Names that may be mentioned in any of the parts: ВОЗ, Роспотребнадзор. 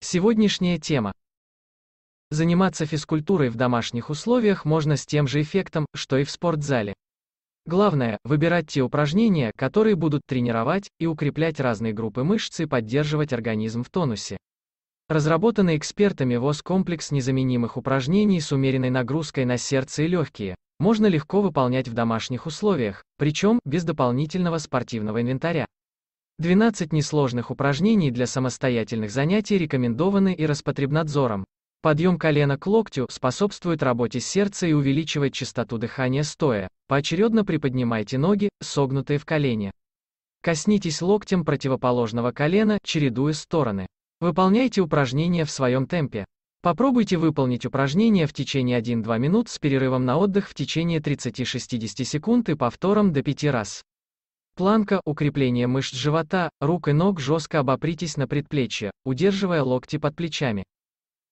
Сегодняшняя тема. Заниматься физкультурой в домашних условиях можно с тем же эффектом, что и в спортзале. Главное, выбирать те упражнения, которые будут тренировать и укреплять разные группы мышц и поддерживать организм в тонусе. Разработанный экспертами ВОЗ комплекс незаменимых упражнений с умеренной нагрузкой на сердце и легкие можно легко выполнять в домашних условиях, причем без дополнительного спортивного инвентаря. 12 несложных упражнений для самостоятельных занятий рекомендованы и Роспотребнадзором. Подъем колена к локтю способствует работе сердца и увеличивает частоту дыхания стоя. Поочередно приподнимайте ноги, согнутые в колене. Коснитесь локтем противоположного колена, чередуя стороны. Выполняйте упражнения в своем темпе. Попробуйте выполнить упражнения в течение 1-2 минут с перерывом на отдых в течение 30-60 секунд и повтором до 5 раз. Планка, укрепление мышц живота, рук и ног. Жестко обопритесь на предплечье, удерживая локти под плечами.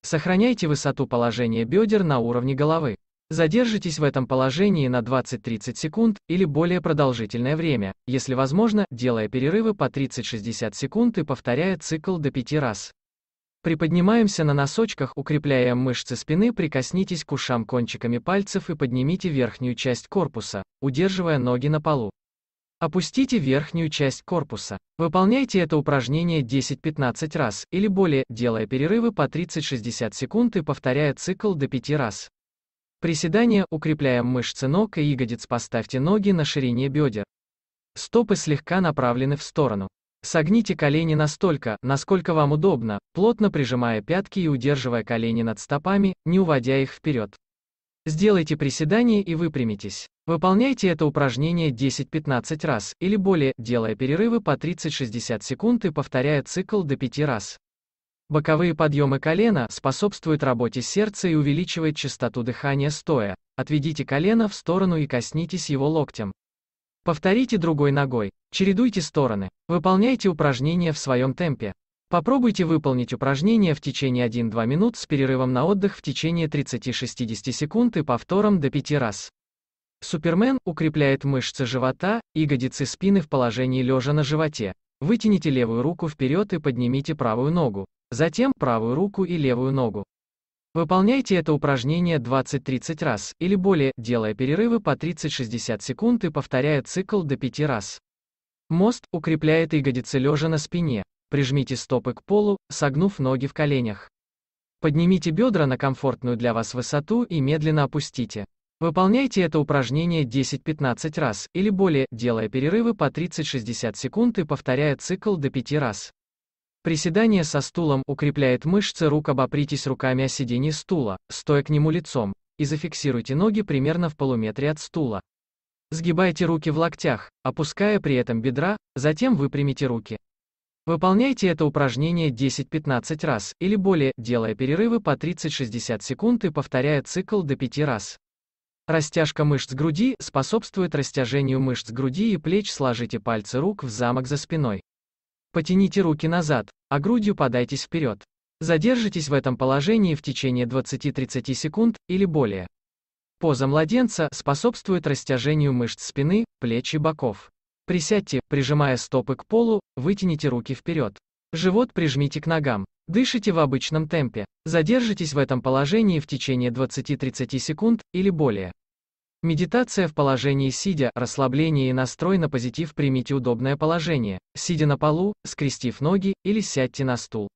Сохраняйте высоту положения бедер на уровне головы. Задержитесь в этом положении на 20-30 секунд или более продолжительное время, если возможно, делая перерывы по 30-60 секунд и повторяя цикл до 5 раз. Приподнимаемся на носочках, укрепляя мышцы спины. Прикоснитесь к ушам кончиками пальцев и поднимите верхнюю часть корпуса, удерживая ноги на полу. Опустите верхнюю часть корпуса. Выполняйте это упражнение 10-15 раз или более, делая перерывы по 30-60 секунд и повторяя цикл до 5 раз. Приседания, укрепляя мышцы ног и ягодиц. Поставьте ноги на ширине бедер. Стопы слегка направлены в сторону. Согните колени настолько, насколько вам удобно, плотно прижимая пятки и удерживая колени над стопами, не уводя их вперед. Сделайте приседание и выпрямитесь. Выполняйте это упражнение 10-15 раз или более, делая перерывы по 30-60 секунд и повторяя цикл до 5 раз. Боковые подъемы колена способствуют работе сердца и увеличивают частоту дыхания стоя. Отведите колено в сторону и коснитесь его локтем. Повторите другой ногой. Чередуйте стороны. Выполняйте упражнения в своем темпе. Попробуйте выполнить упражнение в течение 1-2 минут с перерывом на отдых в течение 30-60 секунд и повтором до 5 раз. Супермен укрепляет мышцы живота, ягодицы и спины в положении лежа на животе. Вытяните левую руку вперед и поднимите правую ногу, затем правую руку и левую ногу. Выполняйте это упражнение 20-30 раз или более, делая перерывы по 30-60 секунд и повторяя цикл до 5 раз. Мост укрепляет ягодицы лежа на спине. Прижмите стопы к полу, согнув ноги в коленях. Поднимите бедра на комфортную для вас высоту и медленно опустите. Выполняйте это упражнение 10-15 раз или более, делая перерывы по 30-60 секунд и повторяя цикл до 5 раз. Приседание со стулом укрепляет мышцы рук. Обопритесь руками о сиденье стула, стоя к нему лицом, и зафиксируйте ноги примерно в полуметре от стула. Сгибайте руки в локтях, опуская при этом бедра, затем выпрямите руки. Выполняйте это упражнение 10-15 раз или более, делая перерывы по 30-60 секунд и повторяя цикл до 5 раз. Растяжка мышц груди способствует растяжению мышц груди и плеч. Сложите пальцы рук в замок за спиной. Потяните руки назад, а грудью подайтесь вперед. Задержитесь в этом положении в течение 20-30 секунд или более. Поза младенца способствует растяжению мышц спины, плеч и боков. Присядьте, прижимая стопы к полу, вытяните руки вперед. Живот прижмите к ногам. Дышите в обычном темпе. Задержитесь в этом положении в течение 20-30 секунд или более. Медитация в положении сидя, расслабление и настрой на позитив. Примите удобное положение, сидя на полу, скрестив ноги, или сядьте на стул.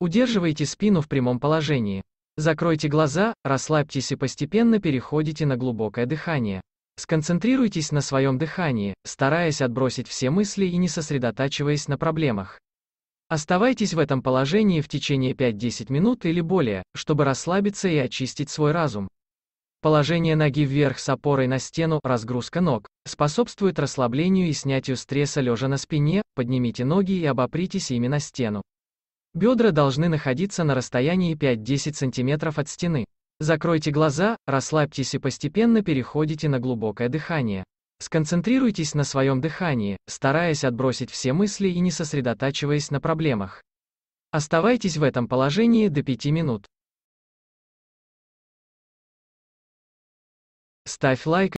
Удерживайте спину в прямом положении. Закройте глаза, расслабьтесь и постепенно переходите на глубокое дыхание. Сконцентрируйтесь на своем дыхании, стараясь отбросить все мысли и не сосредотачиваясь на проблемах. Оставайтесь в этом положении в течение 5-10 минут или более, чтобы расслабиться и очистить свой разум. Положение ноги вверх с опорой на стену, разгрузка ног, способствует расслаблению и снятию стресса. Лежа на спине, поднимите ноги и обопритесь ими на стену. Бедра должны находиться на расстоянии 5-10 см от стены. Закройте глаза, расслабьтесь и постепенно переходите на глубокое дыхание. Сконцентрируйтесь на своем дыхании, стараясь отбросить все мысли и не сосредотачиваясь на проблемах. Оставайтесь в этом положении до 5 минут. Ставь лайк.